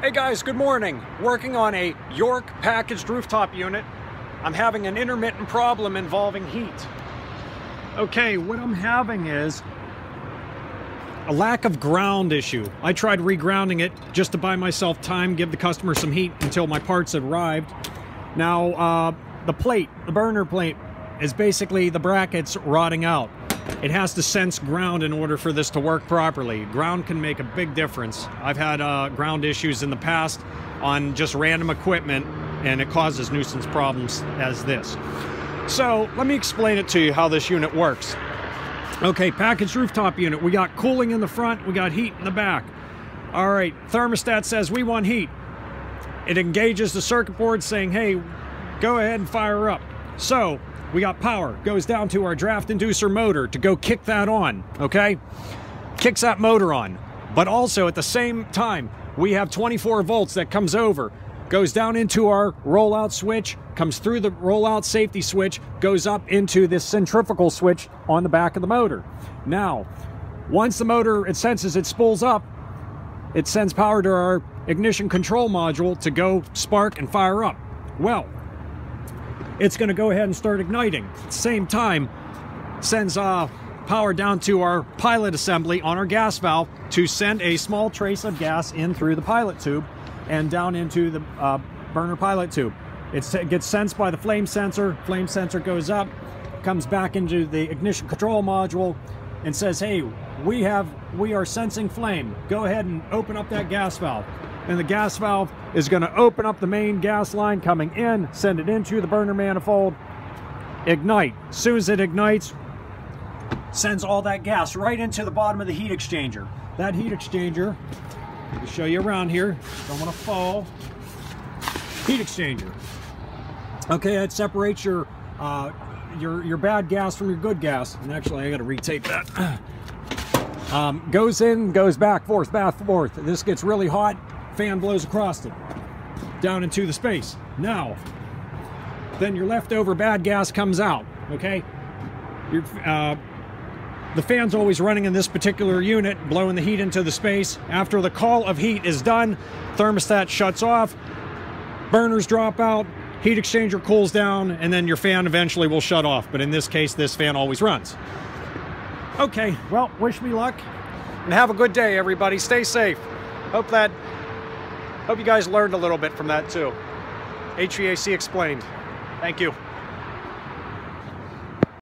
Hey guys, good morning. Working on a York packaged rooftop unit. I'm having an intermittent problem involving heat. Okay, what I'm having is a lack of ground issue. I tried regrounding it just to buy myself time, give the customer some heat until my parts arrived. Now, the burner plate, is basically the brackets rotting out. It has to sense ground in order for this to work properly. Ground can make a big difference. I've had ground issues in the past on just random equipment, and it causes nuisance problems as this. So let me explain it to you how this unit works. Okay, packaged rooftop unit. We got cooling in the front, we got heat in the back. All right, thermostat says we want heat. It engages the circuit board saying, hey, go ahead and fire up. So we got power, goes down to our draft inducer motor to go kick that on, okay? Kicks that motor on. But also at the same time, we have 24 volts that comes over, goes down into our rollout switch, comes through the rollout safety switch, goes up into this centrifugal switch on the back of the motor. Now, once the motor, it senses it spools up, it sends power to our ignition control module to go spark and fire up. Well, it's going to go ahead and start igniting. At the same time, sends power down to our pilot assembly on our gas valve to send a small trace of gas in through the pilot tube and down into the burner pilot tube. It gets sensed by the flame sensor. Flame sensor goes up, comes back into the ignition control module and says, hey, we are sensing flame. Go ahead and open up that gas valve. And the gas valve is going to open up the main gas line coming in, send it into the burner manifold, ignite. As soon as it ignites, sends all that gas right into the bottom of the heat exchanger. That heat exchanger, let me show you around here, don't want to fall. Heat exchanger. Okay, that separates your bad gas from your good gas. And actually, I got to retape that. Goes in, goes back, forth. This gets really hot. Fan blows across it down into the space. Now then your leftover bad gas comes out, okay? The fan's always running in this particular unit, blowing the heat into the space. After the call of heat is done, thermostat shuts off, burners drop out, heat exchanger cools down, and then your fan eventually will shut off. But in this case, this fan always runs. Okay, well, wish me luck and have a good day, everybody. Stay safe. Hope you guys learned a little bit from that too. HVAC explained. Thank you.